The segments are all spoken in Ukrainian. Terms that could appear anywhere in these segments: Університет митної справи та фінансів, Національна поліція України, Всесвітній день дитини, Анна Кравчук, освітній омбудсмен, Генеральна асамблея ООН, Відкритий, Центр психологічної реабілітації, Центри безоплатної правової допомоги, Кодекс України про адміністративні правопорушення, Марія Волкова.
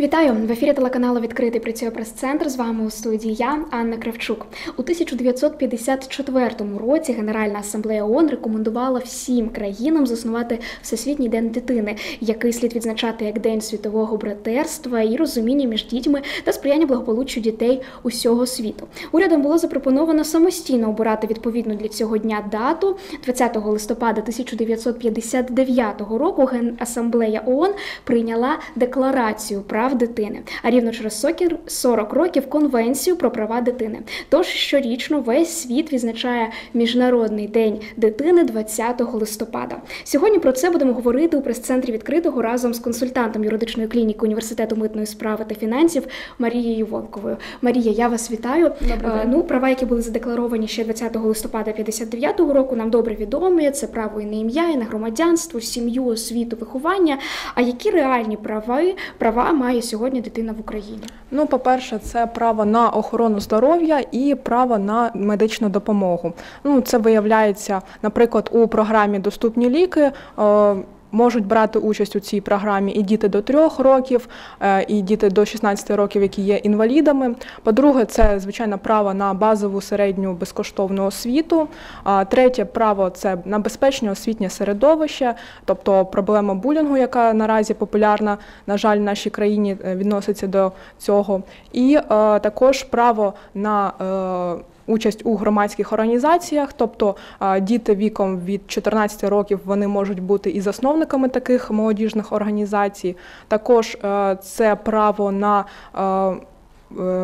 Вітаю! В ефірі телеканалу «Відкритий» працює прес-центр. З вами у студії я, Анна Кравчук. У 1954 році Генеральна асамблея ООН рекомендувала всім країнам заснувати Всесвітній день дитини, який слід відзначати як День світового братерства і розуміння між дітьми та сприяння благополуччю дітей усього світу. Урядом було запропоновано самостійно обирати відповідну для цього дня дату. 20 листопада 1959 року Генасамблея ООН прийняла Декларацію прав дитини, а рівно через 40 років Конвенцію про права дитини. Тож щорічно весь світ відзначає Міжнародний день дитини 20 листопада. Сьогодні про це будемо говорити у прес-центрі «Відкритого» разом з консультантом юридичної клініки Університету митної справи та фінансів Марією Волковою. Марія, я вас вітаю. Права, які були задекларовані ще 20 листопада 59-го року, нам добре відомі. Це право і на ім'я, і на громадянство, сім'ю, освіту, виховання. А які реальні права має сьогодні дитина в Україні? По-перше, це право на охорону здоров'я і право на медичну допомогу. Це виявляється, наприклад, у програмі «Доступні ліки». Можуть брати участь у цій програмі і діти до 3 років, і діти до 16 років, які є інвалідами. По-друге, це, звичайно, право на базову середню безкоштовну освіту. Третє право – це на безпечне освітнє середовище, тобто проблема булінгу, яка наразі популярна, на жаль, в нашій країні відноситься до цього. І також право на участь у громадських організаціях, тобто діти віком від 14 років, вони можуть бути і засновниками таких молодіжних організацій. Також це право на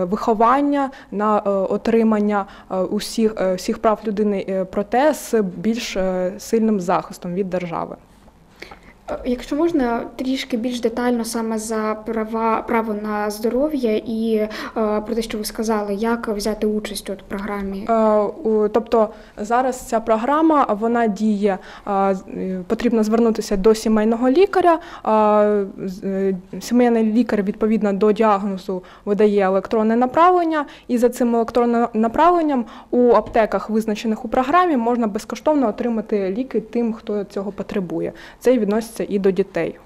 виховання, на отримання усіх прав людини, проте з більш сильним захистом від держави. Якщо можна, трішки більш детально саме за право на здоров'я і про те, що ви сказали, як взяти участь у програмі? Тобто зараз ця програма, вона діє, потрібно звернутися до сімейного лікаря. Сімейний лікар відповідно до діагнозу видає електронне направлення, і за цим електронним направленням у аптеках, визначених у програмі, можна безкоштовно отримати ліки тим, хто цього потребує. Це і відноситься і до дітей.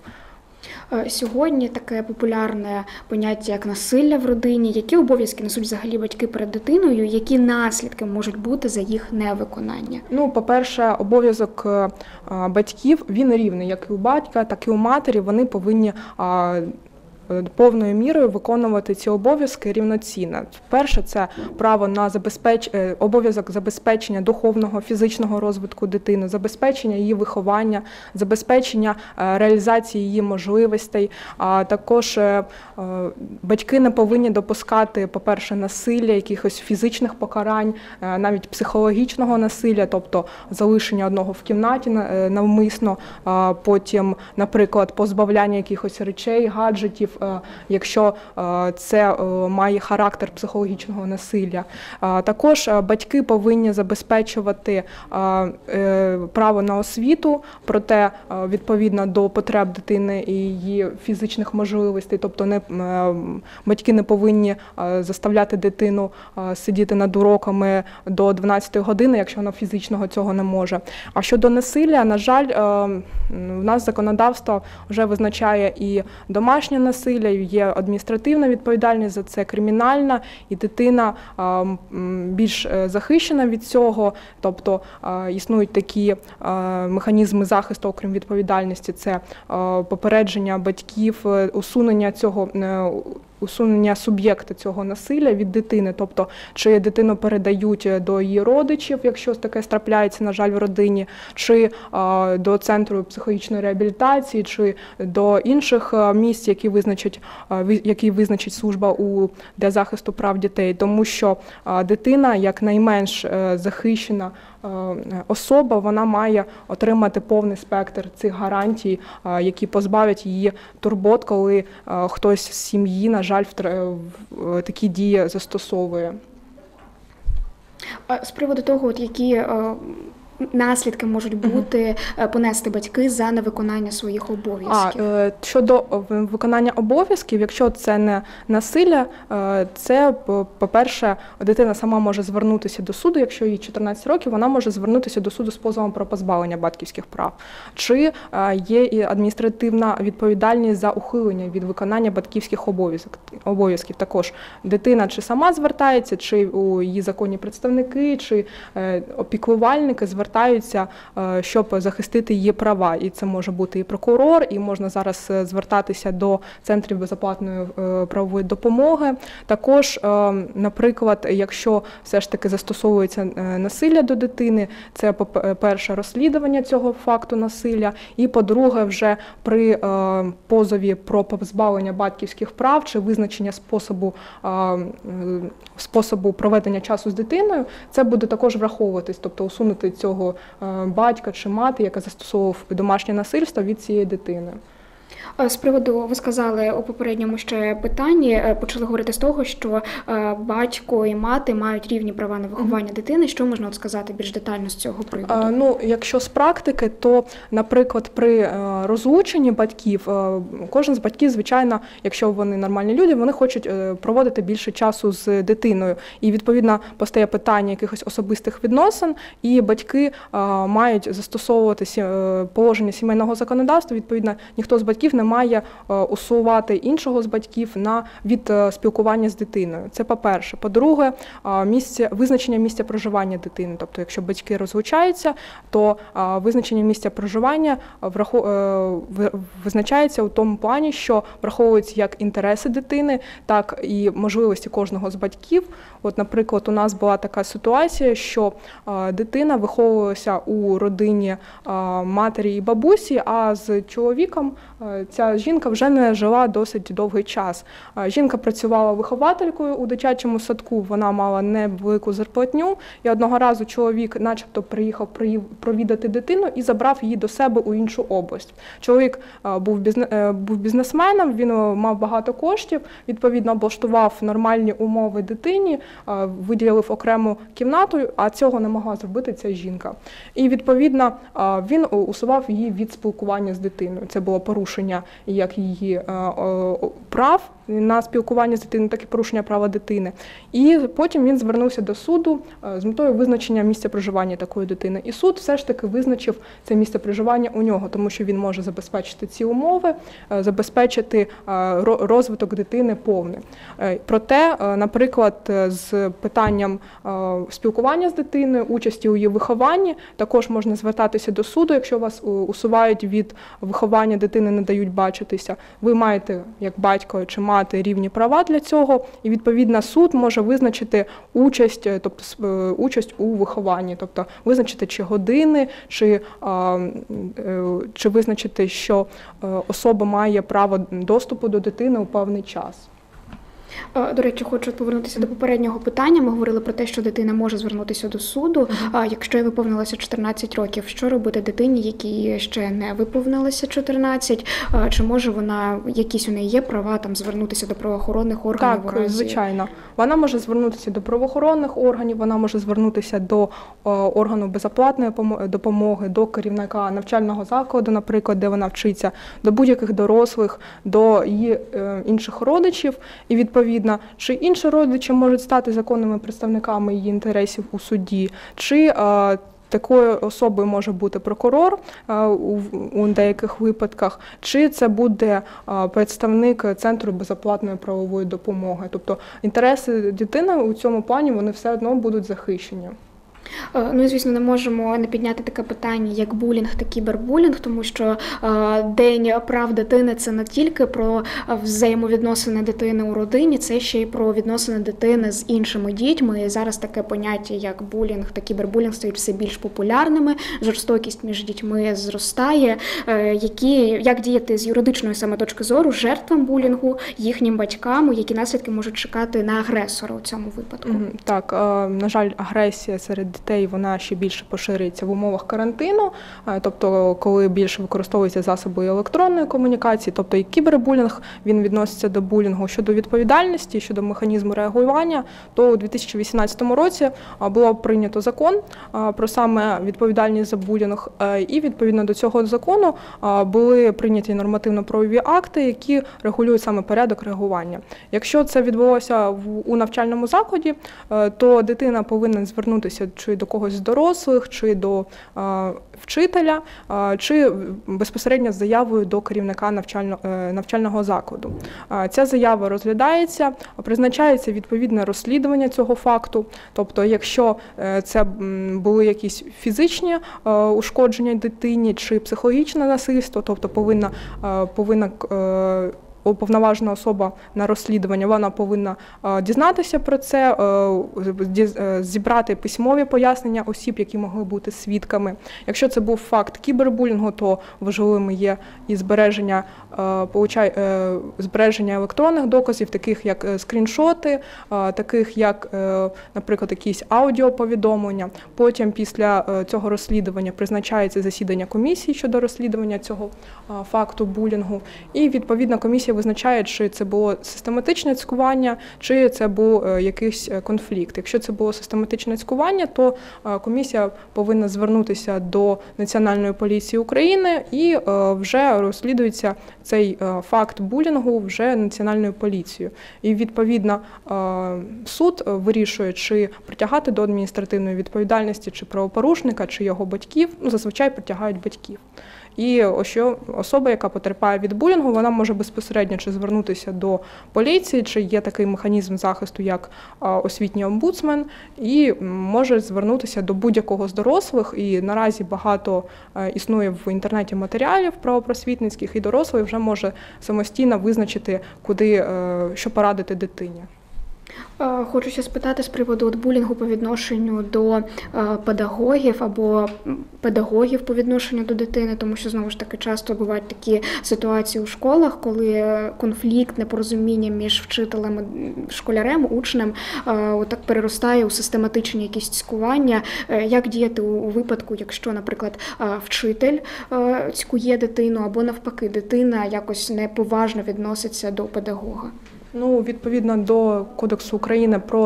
Сьогодні таке популярне поняття, як насилля в родині. Які обов'язки несуть взагалі батьки перед дитиною? Які наслідки можуть бути за їх невиконання? По-перше, обов'язок батьків, він рівний. Як і у батька, так і у матері. Вони повинні повною мірою виконувати ці обов'язки рівноцінно. Перше, це право на обов'язок забезпечення духовного, фізичного розвитку дитини, забезпечення її виховання, забезпечення реалізації її можливостей. Також батьки не повинні допускати, по-перше, насилля, якихось фізичних покарань, навіть психологічного насилля, тобто залишення одного в кімнаті навмисно, потім, наприклад, позбавляння якихось речей, гаджетів, якщо це має характер психологічного насилля. Також батьки повинні забезпечувати право на освіту, проте відповідно до потреб дитини і її фізичних можливостей, тобто батьки не повинні заставляти дитину сидіти над уроками до 12 години, якщо вона фізичного цього не може. А щодо насилля, на жаль, в нас законодавство вже визначає і домашнє насилля, є адміністративна відповідальність за це, кримінальна, і дитина більш захищена від цього, тобто існують такі механізми захисту, окрім відповідальності, це попередження батьків, усунення суб'єкта цього насилля від дитини, тобто чи дитину передають до її родичів, якщо таке трапляється, на жаль, в родині, чи до Центру психологічної реабілітації, чи до інших місць, які визначить служба для захисту прав дітей, тому що дитина, як найменш захищена особа, вона має отримати повний спектр цих гарантій, які позбавлять її турбот, коли хтось з сім'ї, на жаль, такі дії застосовує. З приводу того, які наслідки можуть бути понести батьки за невиконання своїх обов'язків? Щодо виконання обов'язків, якщо це не насилля, це, по-перше, дитина сама може звернутися до суду, якщо їй 14 років, вона може звернутися до суду з позовом про позбавлення батьківських прав. Чи є і адміністративна відповідальність за ухилення від виконання батьківських обов'язків. Також дитина чи сама звертається, чи у її законні представники, чи опікувальники звертаються, щоб захистити її права. І це може бути і прокурор, і можна зараз звертатися до Центрів безоплатної правової допомоги. Також, наприклад, якщо все ж таки застосовується насилля до дитини, це, по-перше, розслідування цього факту насилля, і, по-друге, вже при позові про позбавлення батьківських прав чи визначення способу проведення часу з дитиною, це буде також враховуватись, тобто усунути цього батька чи мати, яка застосовував домашнє насильство, від цієї дитини. З приводу, ви сказали у попередньому ще питанні, почали говорити з того, що батько і мати мають рівні права на виховання дитини. Що можна от сказати більш детально з цього приводу? Ну, якщо з практики, то, наприклад, при розлученні батьків, кожен з батьків, звичайно, якщо вони нормальні люди, вони хочуть проводити більше часу з дитиною. І, відповідно, постає питання якихось особистих відносин, і батьки мають застосовувати положення сімейного законодавства. Відповідно, ніхто з батьків не має усувати іншого з батьків від спілкування з дитиною. Це по-перше. По-друге, визначення місця проживання дитини. Тобто, якщо батьки розлучаються, то визначення місця проживання визначається у тому плані, що враховуються як інтереси дитини, так і можливості кожного з батьків. От, наприклад, у нас була така ситуація, що дитина виховувалася у родині матері і бабусі, а з чоловіком ця жінка вже не жила досить довгий час. Жінка працювала вихователькою у дитячому садку, вона мала невелику зарплатню, і одного разу чоловік начебто приїхав провідати дитину і забрав її до себе у іншу область. Чоловік був бізнесменом, він мав багато коштів, відповідно облаштував нормальні умови дитині, виділив окрему кімнату, а цього не могла зробити ця жінка. І, відповідно, він усував її від спілкування з дитиною. Це було порушення як її прав на спілкування з дитиною, так і порушення права дитини. І потім він звернувся до суду з метою визначення місця проживання такої дитини. І суд все ж таки визначив це місце проживання у нього, тому що він може забезпечити ці умови, забезпечити розвиток дитини повний. Проте, наприклад, з питанням спілкування з дитиною, участі у її вихованні, також можна звертатися до суду, якщо вас усувають від виховання дитини, не дають бачитися. Ви маєте, як батько чи мати, рівні права для цього, і, відповідно, суд може визначити участь у вихованні, тобто визначити чи години, чи визначити, що особа має право доступу до дитини у певний час. До речі, хочу повернутися до попереднього питання. Ми говорили про те, що дитина може звернутися до суду, якщо їй виповнилося 14 років. Що робити дитині, якій ще не виповнилося 14? Чи може вона, якісь у неї є права там звернутися до правоохоронних органів? Так, звичайно. Вона може звернутися до правоохоронних органів, вона може звернутися до органу безоплатної допомоги, до керівника навчального закладу, наприклад, де вона вчиться, до будь-яких дорослих, до її інших родичів. І відповідно, чи інші родичі можуть стати законними представниками її інтересів у суді, чи такою особою може бути прокурор у деяких випадках, чи це буде представник Центру безоплатної правової допомоги. Тобто інтереси дитини у цьому плані, вони все одно будуть захищені. Ну і, звісно, не можемо не підняти таке питання, як булінг та кібербулінг, тому що День прав дитини – це не тільки про взаємовідносини дитини у родині, це ще й про відносини дитини з іншими дітьми. І зараз таке поняття, як булінг та кібербулінг, стають все більш популярними, жорстокість між дітьми зростає. Як діяти з юридичної саме точки зору жертвам булінгу, їхнім батькам, які наслідки можуть чекати на агресора у цьому випадку? Так, на жаль, агресія серед дітей вона ще більше поширюється в умовах карантину, тобто коли більше використовуються засоби електронної комунікації, тобто і кібербулінг, він відноситься до булінгу. Щодо відповідальності, щодо механізму реагування, то у 2018 році було прийнято закон про саме відповідальність за булінг, і відповідно до цього закону були прийняті нормативно-правові акти, які регулюють саме порядок реагування. Якщо це відбулося у навчальному закладі, то дитина повинна звернутися чи до когось з дорослих, чи до вчителя, чи безпосередньо з заявою до керівника навчального закладу. Ця заява розглядається, призначається відповідне розслідування цього факту, тобто якщо це були якісь фізичні ушкодження дитині чи психологічне насильство, тобто повинна уповноважена особа на розслідування, вона повинна дізнатися про це, зібрати письмові пояснення осіб, які могли бути свідками. Якщо це був факт кібербулінгу, то важливим є і збереження електронних доказів, таких як скріншоти, таких як, наприклад, якісь аудіоповідомлення. Потім після цього розслідування призначається засідання комісії щодо розслідування цього факту булінгу, і відповідна комісія визначає, чи це було систематичне цькування, чи це був якийсь конфлікт. Якщо це було систематичне цькування, то комісія повинна звернутися до Національної поліції України, і вже розслідується цей факт булінгу вже Національною поліцією. І відповідно суд вирішує, чи притягати до адміністративної відповідальності, чи правопорушника, чи його батьків. Ну, зазвичай притягають батьків. І що особа, яка потерпає від булінгу, вона може безпосередньо чи звернутися до поліції, чи є такий механізм захисту, як освітній омбудсмен, і може звернутися до будь-якого з дорослих. І наразі багато існує в інтернеті матеріалів правопросвітницьких, і дорослий вже може самостійно визначити, куди, що порадити дитині. Хочу ще спитати з приводу булінгу по відношенню до педагогів або педагогів по відношенню до дитини, тому що, знову ж таки, часто бувають такі ситуації у школах, коли конфлікт, непорозуміння між вчителем, школярем, учнем отак переростає у систематичні якісь цькування. Як діяти у випадку, якщо, наприклад, вчитель цькує дитину або, навпаки, дитина якось неповажно відноситься до педагога? Ну, відповідно до Кодексу України про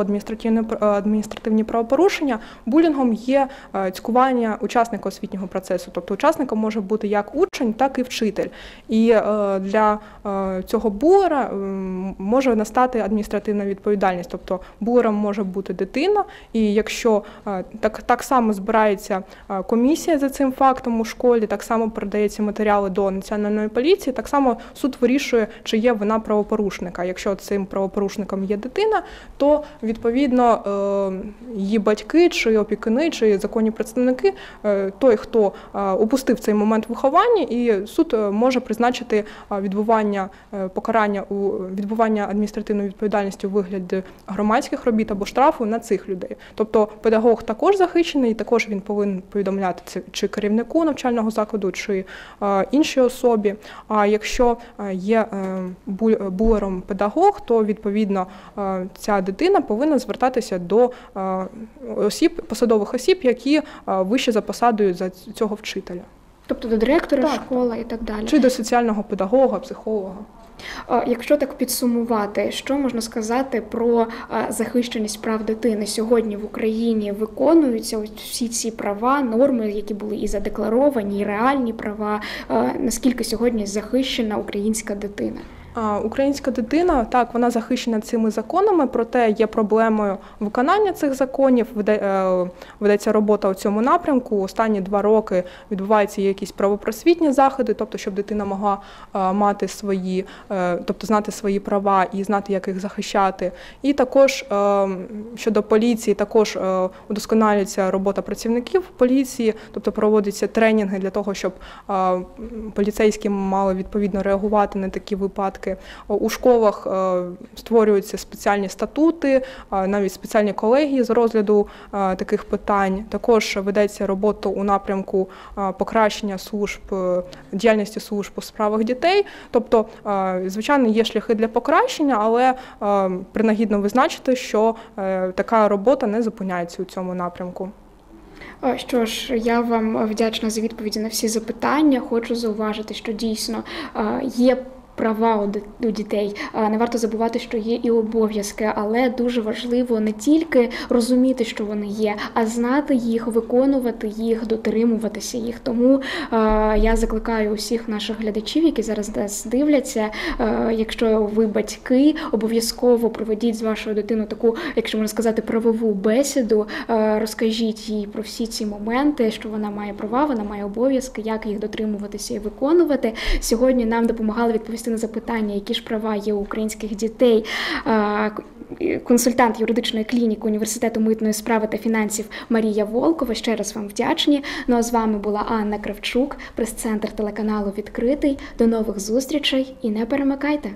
адміністративні правопорушення, булінгом є цькування учасника освітнього процесу. Тобто учасником може бути як учень, так і вчитель. І для цього булера може настати адміністративна відповідальність. Тобто булером може бути дитина, і якщо так само збирається комісія за цим фактом у школі, так само передаються матеріали до Національної поліції, так само суд вирішує, чи є вина правопорушника. Якщо цим правопорушником є дитина, то, відповідно, її батьки, чи опікуни, чи законні представники, той, хто упустив цей момент виховання, і суд може призначити відбування адміністративної відповідальності у вигляді громадських робіт або штрафу на цих людей. Тобто педагог також захищений, і також він повинен повідомляти це чи керівнику навчального закладу, чи іншій особі. А якщо є булером педагог, то, відповідно, ця дитина повинна звертатися до посадових осіб, які вище за посадою за цього вчителя. Тобто до директора школи і так далі. Чи до соціального педагога, психолога. Якщо так підсумувати, що можна сказати про захищеність прав дитини? Сьогодні в Україні виконуються всі ці права, норми, які були і задекларовані, і реальні права. Наскільки сьогодні захищена українська дитина? Українська дитина, так, вона захищена цими законами, проте є проблемою виконання цих законів, ведеться робота у цьому напрямку. Останні 2 роки відбуваються якісь правопросвітні заходи, тобто щоб дитина могла мати знати свої права і знати, як їх захищати. І також щодо поліції, також удосконалюється робота працівників поліції, тобто проводяться тренінги для того, щоб поліцейські мали відповідно реагувати на такі випадки. У школах створюються спеціальні статути, навіть спеціальні колегії з розгляду таких питань. Також ведеться робота у напрямку покращення діяльності служб у справах дітей. Тобто, звичайно, є шляхи для покращення, але принагідно визначити, що така робота не зупиняється у цьому напрямку. Що ж, я вам вдячна за відповіді на всі запитання. Хочу зауважити, що дійсно є права у дітей. Не варто забувати, що є і обов'язки, але дуже важливо не тільки розуміти, що вони є, а знати їх, виконувати їх, дотримуватися їх. Тому я закликаю усіх наших глядачів, які зараз нас дивляться, якщо ви батьки, обов'язково проведіть з вашою дитиною таку, якщо можна сказати, правову бесіду, розкажіть їй про всі ці моменти, що вона має права, вона має обов'язки, як їх дотримуватися і виконувати. Сьогодні нам допомагали відповісти на запитання, які ж права є у українських дітей, консультант юридичної клініки Університету митної справи та фінансів Марія Волкова. Ще раз вам вдячні. Ну а з вами була Анна Кравчук, прес-центр телеканалу «Відкритий». До нових зустрічей і не перемикайте!